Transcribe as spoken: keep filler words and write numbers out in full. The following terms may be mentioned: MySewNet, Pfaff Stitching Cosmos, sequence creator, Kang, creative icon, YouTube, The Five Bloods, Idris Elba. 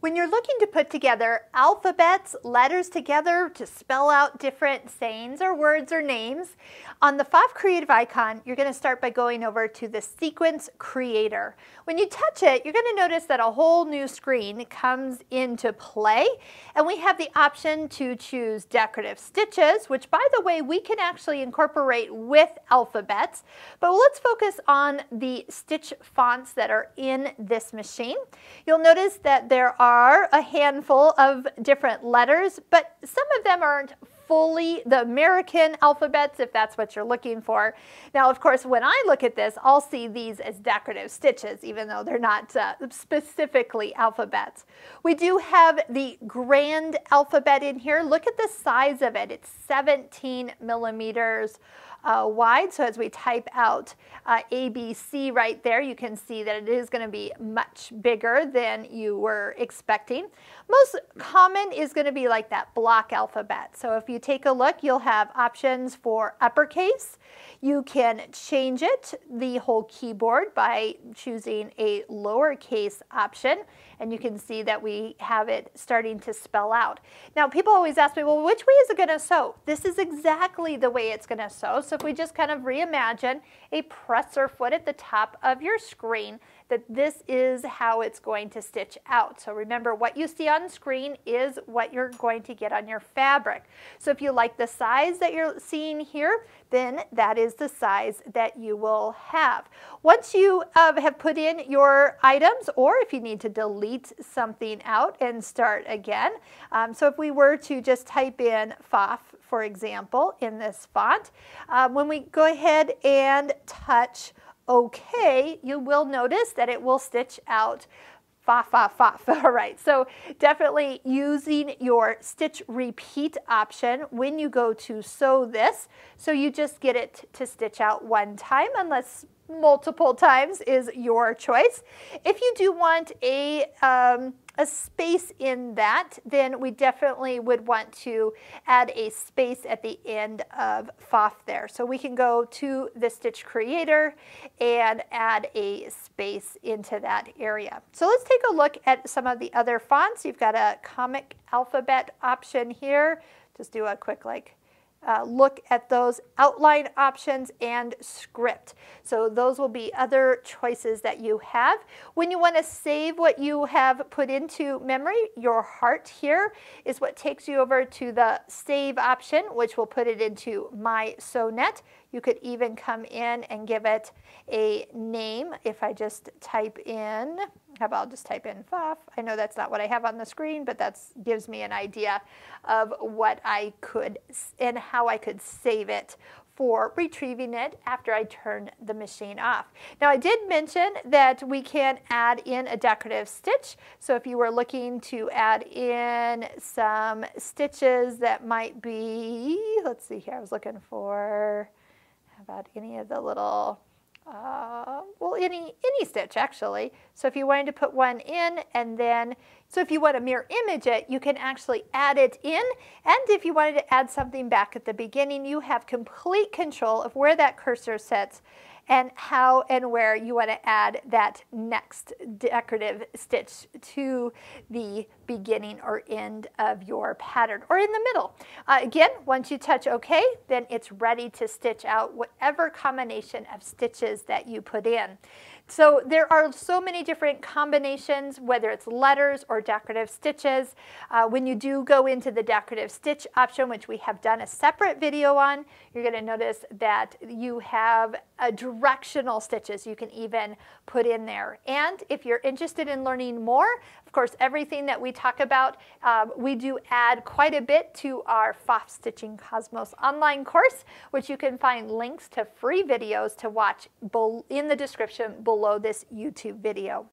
When you're looking to put together alphabets, letters together to spell out different sayings or words or names, on the Pfaff Creative icon, you're going to start by going over to the Sequence Creator. When you touch it, you're going to notice that a whole new screen comes into play, and we have the option to choose decorative stitches, which, by the way, we can actually incorporate with alphabets, but let's focus on the stitch fonts that are in this machine. You'll notice that there are are a handful of different letters, but some of them aren't fully the American alphabets, if that's what you're looking for. Now, of course, when I look at this, I'll see these as decorative stitches, even though they're not uh, specifically alphabets. We do have the grand alphabet in here. Look at the size of it. It's seventeen millimeters uh, wide. So as we type out uh, A B C right there, you can see that it is going to be much bigger than you were expecting. Most common is going to be like that block alphabet. So if you take a look, you'll have options for uppercase. You can change it, the whole keyboard, by choosing a lowercase option, and you can see that we have it starting to spell out. Now, people always ask me, well, which way is it going to sew? This is exactly the way it's going to sew. So if we just kind of reimagine a presser foot at the top of your screen, that this is how it's going to stitch out. So remember, what you see on screen is what you're going to get on your fabric. So if you like the size that you're seeing here, then that is the size that you will have. Once you uh, have put in your items, or if you need to delete something out and start again, um, so if we were to just type in Pfaff, for example, in this font, um, when we go ahead and touch OK, you will notice that it will stitch out Pfaff, Pfaff, Pfaff. All right, so definitely using your stitch repeat option when you go to sew this, so you just get it to stitch out one time, unless multiple times is your choice. If you do want a um, a space in that, then we definitely would want to add a space at the end of Pfaff there. So we can go to the Stitch Creator and add a space into that area. So let's take a look at some of the other fonts. You've got a comic alphabet option here. Just do a quick like Uh, look at those outline options and script. So those will be other choices that you have. When you want to save what you have put into memory, your heart here is what takes you over to the save option, which will put it into MySewNet. You could even come in and give it a name. If I just type in, how about I'll just type in Pfaff. I know that's not what I have on the screen, but that gives me an idea of what I could and how I could save it for retrieving it after I turn the machine off. Now, I did mention that we can add in a decorative stitch. So if you were looking to add in some stitches that might be, let's see here, I was looking for, about any of the little, uh, well, any any stitch actually. So if you wanted to put one in and then, so if you want to mirror image it, you can actually add it in. And if you wanted to add something back at the beginning, you have complete control of where that cursor sits and how and where you want to add that next decorative stitch to the beginning or end of your pattern, or in the middle. Uh, again, once you touch OK, then it's ready to stitch out whatever combination of stitches that you put in. So there are so many different combinations, whether it's letters or decorative stitches. Uh, when you do go into the decorative stitch option, which we have done a separate video on, you're going to notice that you have a directional stitches you can even put in there. And if you're interested in learning more, of course, everything that we talk about, um, we do add quite a bit to our Pfaff Stitching Cosmos online course, which you can find links to free videos to watch in the description below this YouTube video.